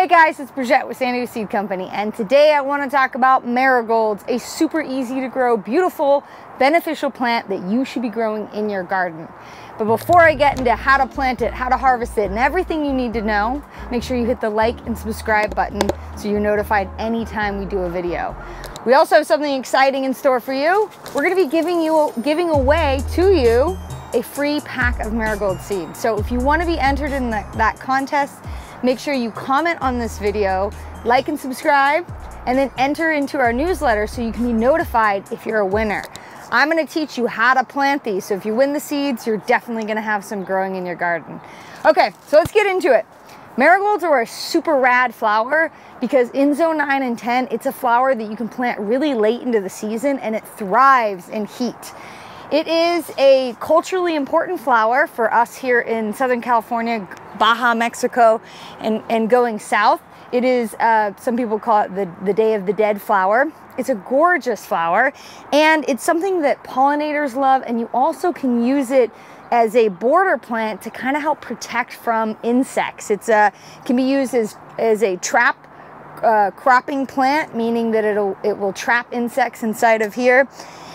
Hey guys, it's Bridgette with San Diego Seed Company, and today I want to talk about marigolds, a super easy to grow, beautiful, beneficial plant that you should be growing in your garden. But before I get into how to plant it, how to harvest it, and everything you need to know, make sure you hit the like and subscribe button so you're notified anytime we do a video. We also have something exciting in store for you. We're going to be giving away to you a free pack of marigold seeds. So if you want to be entered in that contest, make sure you comment on this video, like and subscribe, and then enter into our newsletter so you can be notified if you're a winner. I'm gonna teach you how to plant these, so if you win the seeds, you're definitely gonna have some growing in your garden. Okay, so let's get into it. Marigolds are a super rad flower because in zone 9 and 10, it's a flower that you can plant really late into the season and it thrives in heat. It is a culturally important flower for us here in Southern California, Baja, Mexico, and going south. It is, some people call it the Day of the Dead flower. It's a gorgeous flower, and it's something that pollinators love, and you also can use it as a border plant to kind of help protect from insects. It's can be used as a trap cropping plant, meaning that it will trap insects inside of here.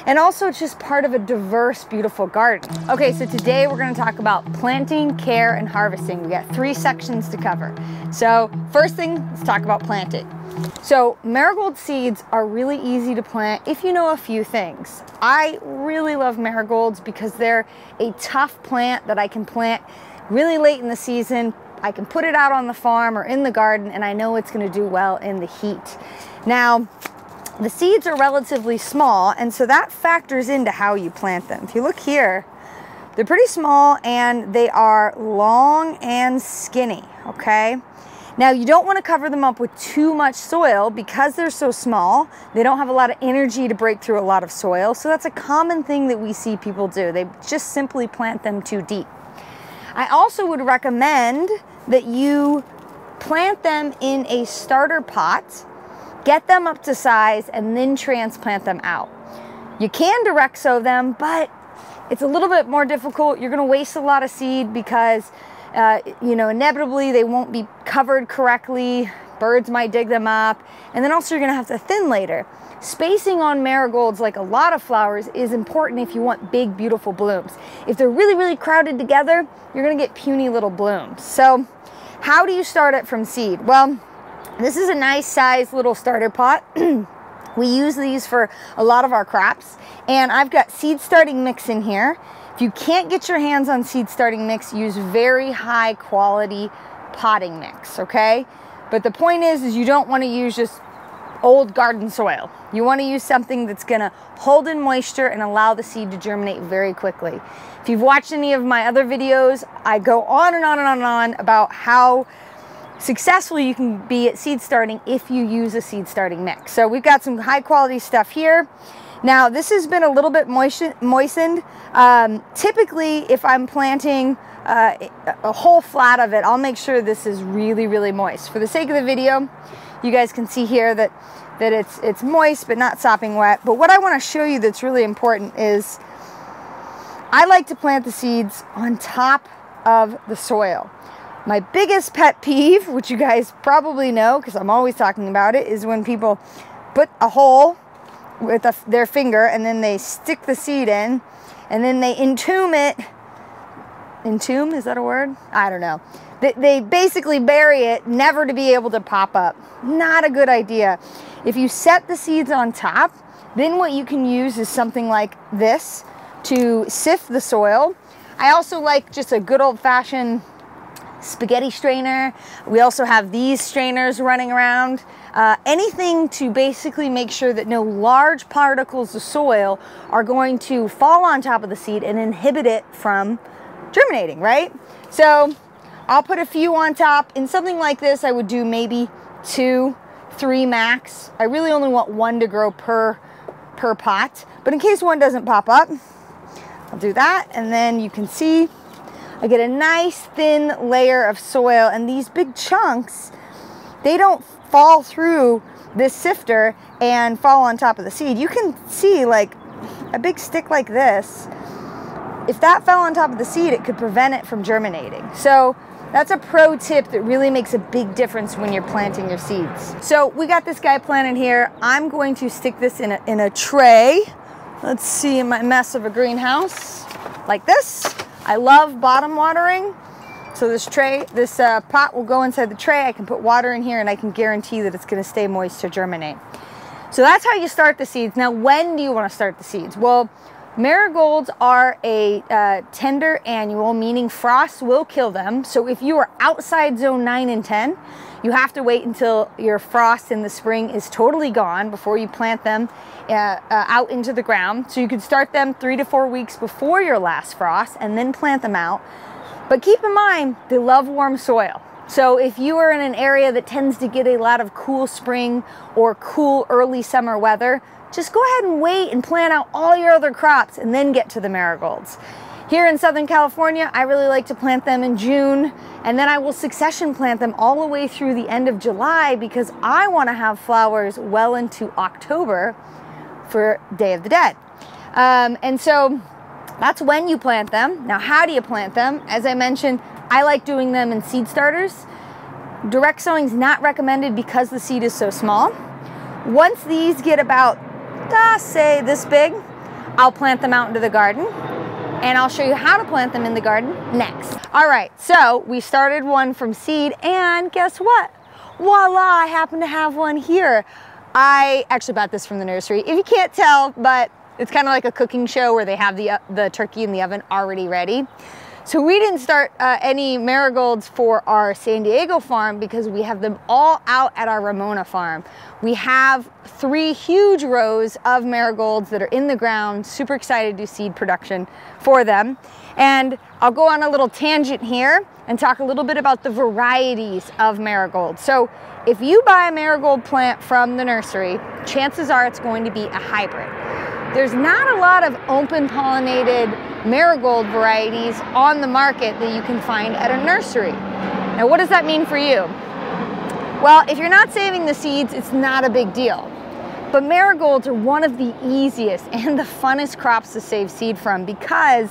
And also it's just part of a diverse, beautiful garden. Okay, so today we're gonna talk about planting, care, and harvesting. We got three sections to cover. So first thing, let's talk about planting. So marigold seeds are really easy to plant if you know a few things. I really love marigolds because they're a tough plant that I can plant really late in the season. I can put it out on the farm or in the garden, and I know it's gonna do well in the heat. Now, the seeds are relatively small, and so that factors into how you plant them. If you look here, they're pretty small and they are long and skinny, okay? Now, you don't want to cover them up with too much soil because they're so small. They don't have a lot of energy to break through a lot of soil, so that's a common thing that we see people do. They just simply plant them too deep. I also would recommend that you plant them in a starter pot, get them up to size, and then transplant them out. You can direct sow them, but it's a little bit more difficult. You're gonna waste a lot of seed because you know, inevitably they won't be covered correctly. Birds might dig them up. And then also you're gonna have to thin later. Spacing on marigolds, like a lot of flowers, is important if you want big, beautiful blooms. If they're really, really crowded together, you're gonna get puny little blooms. So how do you start it from seed? Well, this is a nice size little starter pot. We use these for a lot of our crops. And I've got seed starting mix in here. If you can't get your hands on seed starting mix, use very high quality potting mix, okay? But the point is you don't want to use just old garden soil. You want to use something that's going to hold in moisture and allow the seed to germinate very quickly. If you've watched any of my other videos, I go on and on and on and on about how successful you can be at seed starting if you use a seed starting mix. So we've got some high quality stuff here. Now this has been a little bit moistened. Typically if I'm planting a whole flat of it, I'll make sure this is really, really moist. For the sake of the video, you guys can see here that it's moist but not sopping wet. But what I want to show you that's really important is I like to plant the seeds on top of the soil. My biggest pet peeve, which you guys probably know because I'm always talking about it, is when people put a hole with their finger and then they stick the seed in and then they entomb it. Entomb, is that a word? I don't know. They basically bury it, never to be able to pop up. Not a good idea. If you set the seeds on top, then what you can use is something like this to sift the soil. I also like just a good old-fashioned spaghetti strainer. We also have these strainers running around. Anything to basically make sure that no large particles of soil are going to fall on top of the seed and inhibit it from germinating, right? So I'll put a few on top. In something like this, I would do maybe 2, 3 max. I really only want one to grow per pot, but in case one doesn't pop up, I'll do that. And then you can see I get a nice thin layer of soil, and these big chunks, they don't fall through this sifter and fall on top of the seed. You can see like a big stick like this, if that fell on top of the seed, it could prevent it from germinating. So That's a pro tip that really makes a big difference when you're planting your seeds. So we got this guy planted here. I'm going to stick this in a tray. Let's see, in my mess of a greenhouse, like this. I love bottom watering. So this tray, this pot will go inside the tray. I can put water in here and I can guarantee that it's gonna stay moist to germinate. So that's how you start the seeds. Now, when do you wanna start the seeds? Well, marigolds are a tender annual, meaning frost will kill them. So if you are outside zone 9 and 10, you have to wait until your frost in the spring is totally gone before you plant them out into the ground. So you could start them 3 to 4 weeks before your last frost and then plant them out. But keep in mind, they love warm soil. So if you are in an area that tends to get a lot of cool spring or cool early summer weather, just go ahead and wait and plan out all your other crops and then get to the marigolds. Here in Southern California, I really like to plant them in June, and then I will succession plant them all the way through the end of July because I want to have flowers well into October for Day of the Dead. And so that's when you plant them. Now, how do you plant them? As I mentioned, I like doing them in seed starters. Direct sowing is not recommended because the seed is so small. Once these get about, say, this big, I'll plant them out into the garden, and I'll show you how to plant them in the garden next. All right, so we started one from seed, and guess what? Voila, I happen to have one here. I actually bought this from the nursery. If you can't tell, but it's kind of like a cooking show where they have the turkey in the oven already ready. So we didn't start any marigolds for our San Diego farm because we have them all out at our Ramona farm. We have 3 huge rows of marigolds that are in the ground, super excited to do seed production for them. And I'll go on a little tangent here and talk a little bit about the varieties of marigolds. So if you buy a marigold plant from the nursery, chances are it's going to be a hybrid. There's not a lot of open pollinated marigold varieties on the market that you can find at a nursery. Now, what does that mean for you? Well, if you're not saving the seeds, it's not a big deal. But marigolds are one of the easiest and the funnest crops to save seed from because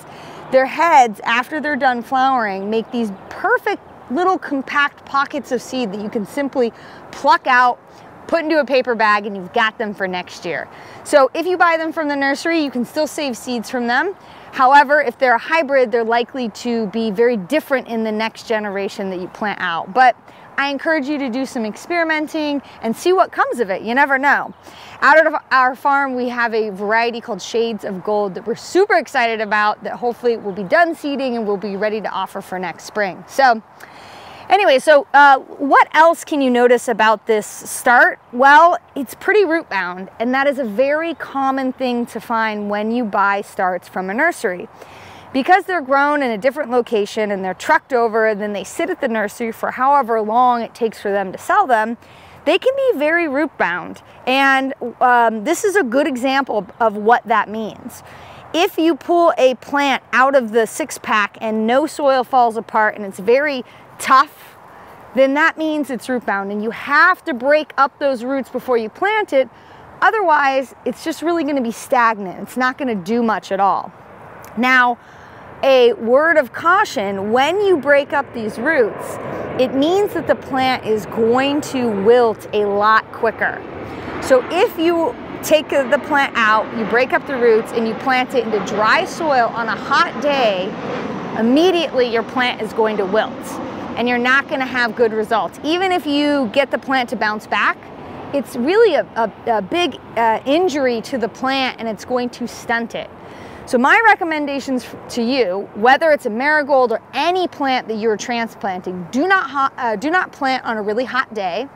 their heads, after they're done flowering, make these perfect little compact pockets of seed that you can simply pluck out, put into a paper bag, and you've got them for next year. So if you buy them from the nursery, you can still save seeds from them. However, if they're a hybrid, they're likely to be very different in the next generation that you plant out. But I encourage you to do some experimenting and see what comes of it. You never know. Out of our farm, we have a variety called Shades of Gold that we're super excited about that hopefully will be done seeding and will be ready to offer for next spring. So anyway, so what else can you notice about this start? Well, it's pretty root bound, and that is a very common thing to find when you buy starts from a nursery. Because they're grown in a different location and they're trucked over and then they sit at the nursery for however long it takes for them to sell them, they can be very root bound. And this is a good example of what that means. If you pull a plant out of the 6-pack and no soil falls apart and it's very tough, then that means it's root bound, and you have to break up those roots before you plant it. Otherwise, it's just really going to be stagnant. It's not going to do much at all. Now, a word of caution: when you break up these roots, it means that the plant is going to wilt a lot quicker. So if you take the plant out, you break up the roots, and you plant it into dry soil on a hot day, immediately your plant is going to wilt, and you're not going to have good results. Even if you get the plant to bounce back, it's really a big injury to the plant, and it's going to stunt it. So my recommendations to you, whether it's a marigold or any plant that you're transplanting, do not plant on a really hot day.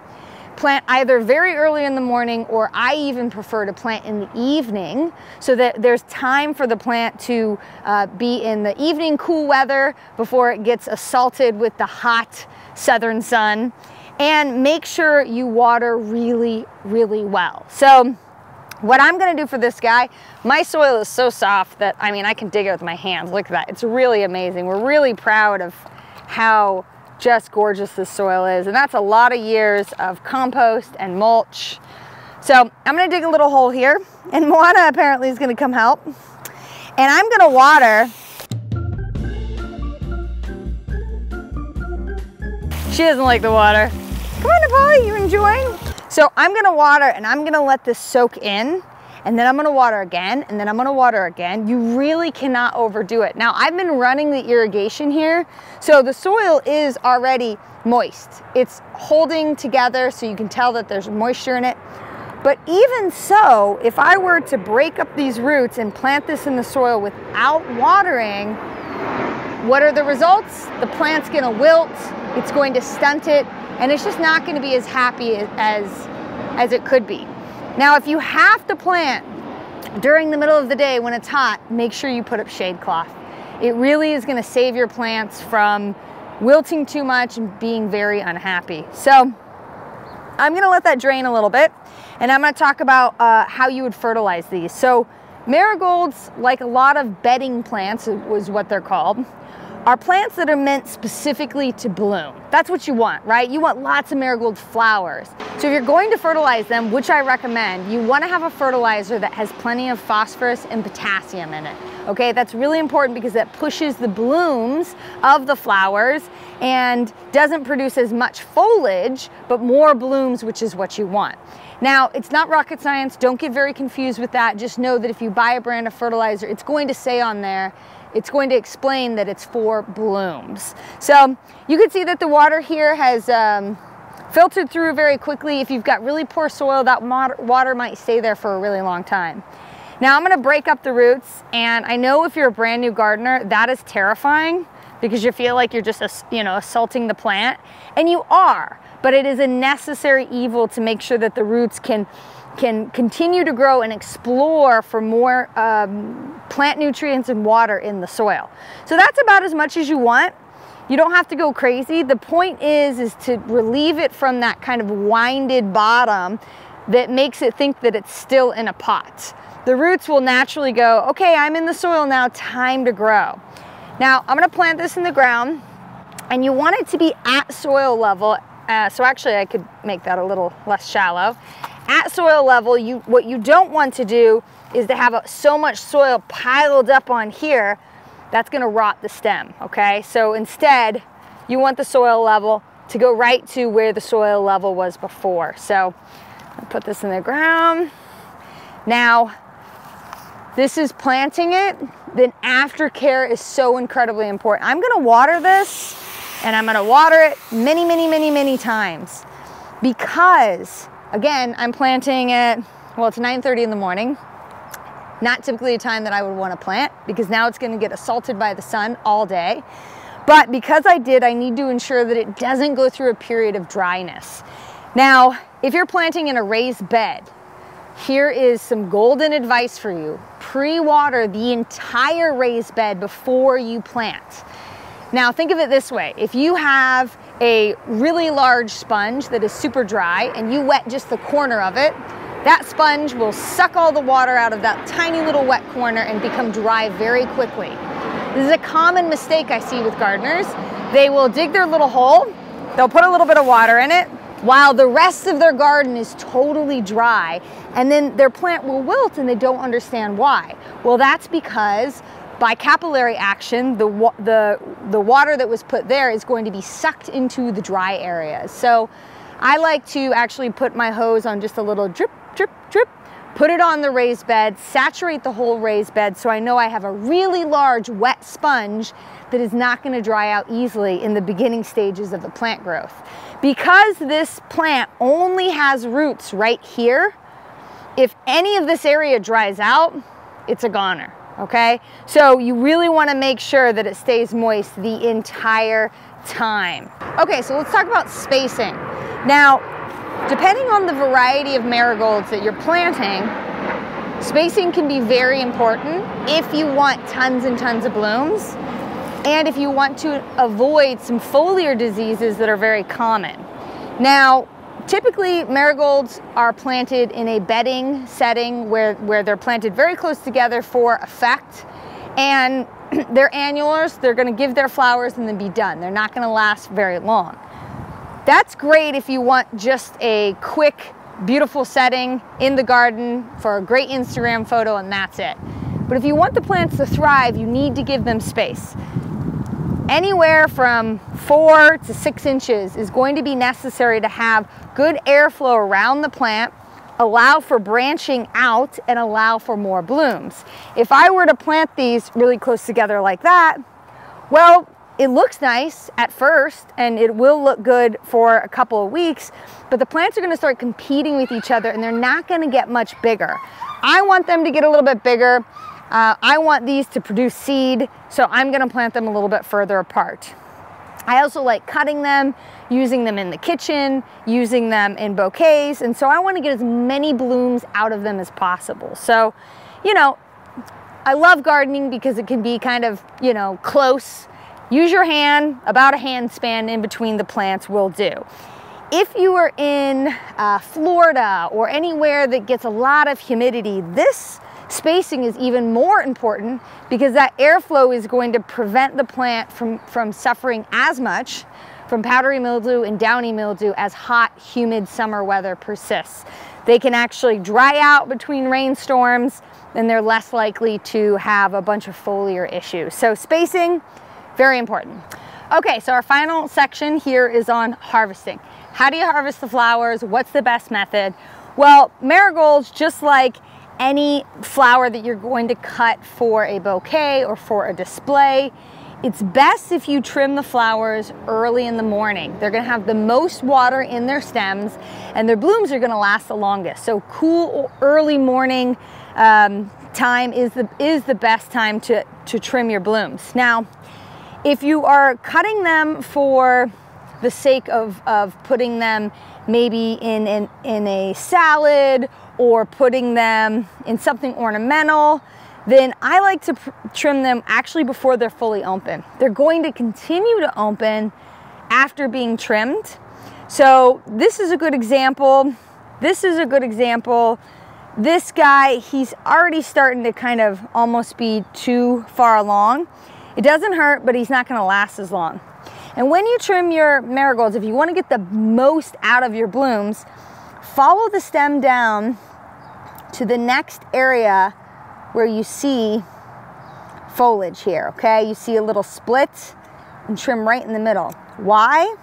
Plant either very early in the morning, or I even prefer to plant in the evening so that there's time for the plant to be in the evening cool weather before it gets assaulted with the hot southern sun. And make sure you water really, really well. So what I'm gonna do for this guy, my soil is so soft that, I mean, I can dig it with my hands. Look at that, it's really amazing. We're really proud of how just gorgeous this soil is, and that's a lot of years of compost and mulch. So I'm gonna dig a little hole here, and Moana apparently is gonna come help, and I'm gonna water She doesn't like the water. Come on, Nepali, you enjoying? So I'm gonna water and I'm gonna let this soak in, and then I'm gonna water again, and then I'm gonna water again. You really cannot overdo it. Now, I've been running the irrigation here, so the soil is already moist. It's holding together, so you can tell that there's moisture in it. But even so, if I were to break up these roots and plant this in the soil without watering, what are the results? The plant's gonna wilt, it's going to stunt it, and it's just not gonna be as happy as it could be. Now, if you have to plant during the middle of the day when it's hot, make sure you put up shade cloth. It really is gonna save your plants from wilting too much and being very unhappy. So I'm gonna let that drain a little bit, and I'm gonna talk about how you would fertilize these. So marigolds, like a lot of bedding plants, was what they're called, are plants that are meant specifically to bloom. That's what you want, right? You want lots of marigold flowers. So if you're going to fertilize them, which I recommend, you want to have a fertilizer that has plenty of phosphorus and potassium in it. Okay, that's really important because that pushes the blooms of the flowers and doesn't produce as much foliage, but more blooms, which is what you want. Now, it's not rocket science. Don't get very confused with that. Just know that if you buy a brand of fertilizer, it's going to say on there, it's going to explain that it's for blooms. So you can see that the water here has filtered through very quickly. If you've got really poor soil, that water might stay there for a really long time. Now I'm gonna break up the roots, and I know if you're a brand new gardener, that is terrifying because you feel like you're just, you know, assaulting the plant, and you are, but it is a necessary evil to make sure that the roots can continue to grow and explore for more plant nutrients and water in the soil. So that's about as much as you want. You don't have to go crazy. The point is to relieve it from that kind of winded bottom that makes it think that it's still in a pot. The roots will naturally go, okay, I'm in the soil now, time to grow. Now, I'm gonna plant this in the ground, and you want it to be at soil level. So actually I could make that a little less shallow. At soil level, what you don't want to do is to have so much soil piled up on here, that's gonna rot the stem, okay? So instead, you want the soil level to go right to where the soil level was before. So I'll put this in the ground. Now, this is planting it, then aftercare is so incredibly important. I'm gonna water this, and I'm gonna water it many, many, many, many times because, again, I'm planting at, well, it's 9:30 in the morning. Not typically a time that I would want to plant because now it's going to get assaulted by the sun all day. But because I need to ensure that it doesn't go through a period of dryness. Now, if you're planting in a raised bed, here is some golden advice for you. Pre-water the entire raised bed before you plant. Now, think of it this way. If you have a really large sponge that is super dry and you wet just the corner of it, that sponge will suck all the water out of that tiny little wet corner and become dry very quickly. This is a common mistake I see with gardeners. They will dig their little hole, they'll put a little bit of water in it while the rest of their garden is totally dry, and then their plant will wilt and they don't understand why. Well, that's because by capillary action, the water that was put there is going to be sucked into the dry areas. So I like to actually put my hose on just a little drip, drip, drip, put it on the raised bed, saturate the whole raised bed so I know I have a really large wet sponge that is not gonna dry out easily in the beginning stages of the plant growth. Because this plant only has roots right here, if any of this area dries out, it's a goner. Okay, so you really want to make sure that it stays moist the entire time. Okay, so let's talk about spacing. Now, depending on the variety of marigolds that you're planting, spacing can be very important if you want tons and tons of blooms and if you want to avoid some foliar diseases that are very common. Now, typically, marigolds are planted in a bedding setting where they're planted very close together for effect, and they're annuals. They're gonna give their flowers and then be done. They're not gonna last very long. That's great if you want just a quick, beautiful setting in the garden for a great Instagram photo and that's it. But if you want the plants to thrive, you need to give them space. Anywhere from 4 to 6 inches is going to be necessary to have good airflow around the plant, allow for branching out, and allow for more blooms. If I were to plant these really close together like that, well, it looks nice at first and it will look good for a couple of weeks, but the plants are going to start competing with each other and they're not going to get much bigger. I want them to get a little bit bigger. I want these to produce seed, so I'm going to plant them a little bit further apart. I also like cutting them, using them in the kitchen, using them in bouquets, and so I want to get as many blooms out of them as possible. So, you know, I love gardening because it can be kind of, you know, close. Use your hand, about a hand span in between the plants will do. If you are in Florida or anywhere that gets a lot of humidity, this spacing is even more important because that airflow is going to prevent the plant from suffering as much from powdery mildew and downy mildew as hot, humid summer weather persists. They can actually dry out between rainstorms and they're less likely to have a bunch of foliar issues. So spacing, very important. Okay, so our final section here is on harvesting. How do you harvest the flowers? What's the best method? Well, marigolds, just like any flower that you're going to cut for a bouquet or for a display, it's best if you trim the flowers early in the morning. They're going to have the most water in their stems and their blooms are going to last the longest. So cool early morning time is the best time to trim your blooms. Now, if you are cutting them for the sake of putting them maybe in a salad or putting them in something ornamental, then I like to trim them actually before they're fully open. They're going to continue to open after being trimmed. So this is a good example. This is a good example. This guy, he's already starting to kind of almost be too far along. It doesn't hurt, but he's not gonna last as long. And when you trim your marigolds, if you wanna get the most out of your blooms, follow the stem down to the next area where you see foliage here, okay? You see a little split and trim right in the middle. Why?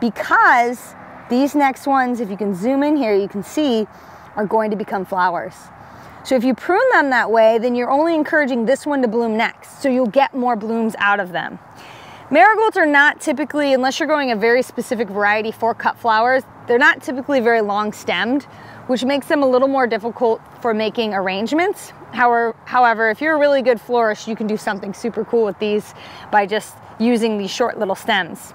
Because these next ones, if you can zoom in here, you can see are going to become flowers. So if you prune them that way, then you're only encouraging this one to bloom next, so you'll get more blooms out of them. Marigolds are not typically, unless you're growing a very specific variety for cut flowers, they're not typically very long stemmed, which makes them a little more difficult for making arrangements. However, if you're a really good florist, you can do something super cool with these by just using these short little stems.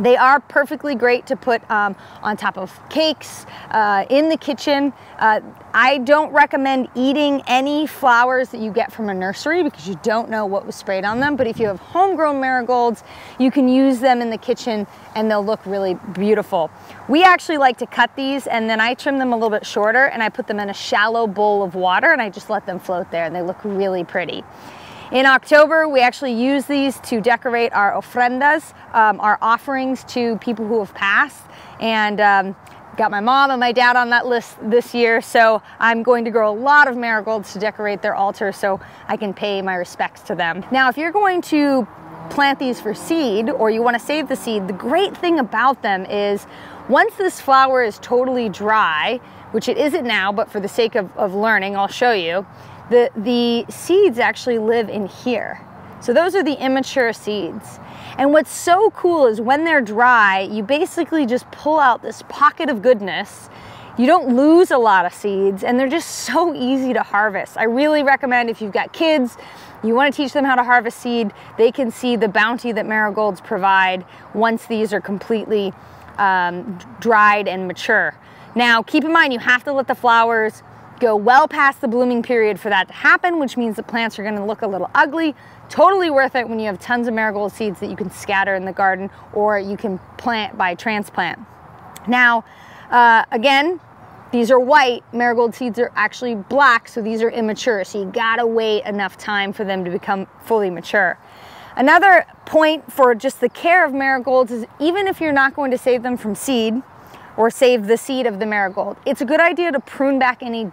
They are perfectly great to put on top of cakes, in the kitchen. I don't recommend eating any flowers that you get from a nursery because you don't know what was sprayed on them, but if you have homegrown marigolds, you can use them in the kitchen and they'll look really beautiful. We actually like to cut these and then I trim them a little bit shorter and I put them in a shallow bowl of water and I just let them float there and they look really pretty. In October, we actually use these to decorate our ofrendas, our offerings to people who have passed, and got my mom and my dad on that list this year, so I'm going to grow a lot of marigolds to decorate their altar so I can pay my respects to them. Now, if you're going to plant these for seed or you want to save the seed, the great thing about them is once this flower is totally dry, which it isn't now, but for the sake of learning, I'll show you, the seeds actually live in here. So those are the immature seeds. And what's so cool is when they're dry, you basically just pull out this pocket of goodness. You don't lose a lot of seeds and they're just so easy to harvest. I really recommend if you've got kids, you want to teach them how to harvest seed, they can see the bounty that marigolds provide once these are completely dried and mature. Now, keep in mind, you have to let the flowers go well past the blooming period for that to happen, which means the plants are going to look a little ugly. Totally worth it when you have tons of marigold seeds that you can scatter in the garden or you can plant by transplant. Now, again, these are white. Marigold seeds are actually black, so these are immature, so you gotta wait enough time for them to become fully mature. Another point for just the care of marigolds is even if you're not going to save them from seed, or save the seed of the marigold, it's a good idea to prune back any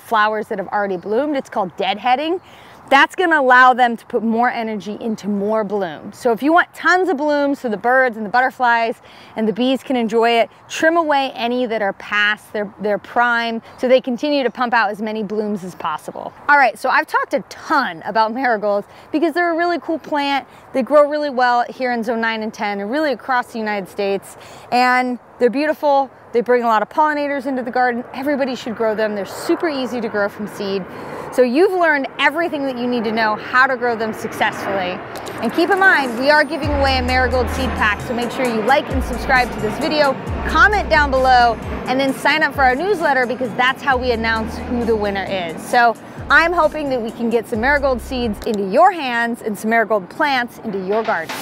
flowers that have already bloomed. It's called deadheading. that's going to allow them to put more energy into more bloom. So if you want tons of bloom so the birds and the butterflies and the bees can enjoy it, trim away any that are past their prime so they continue to pump out as many blooms as possible. All right, so I've talked a ton about marigolds because they're a really cool plant. They grow really well here in Zone 9 and 10 and really across the United States. And they're beautiful. They bring a lot of pollinators into the garden. Everybody should grow them. They're super easy to grow from seed. So you've learned everything that you need to know how to grow them successfully. And keep in mind, we are giving away a marigold seed pack, so make sure you like and subscribe to this video, comment down below, and then sign up for our newsletter because that's how we announce who the winner is. So I'm hoping that we can get some marigold seeds into your hands and some marigold plants into your garden.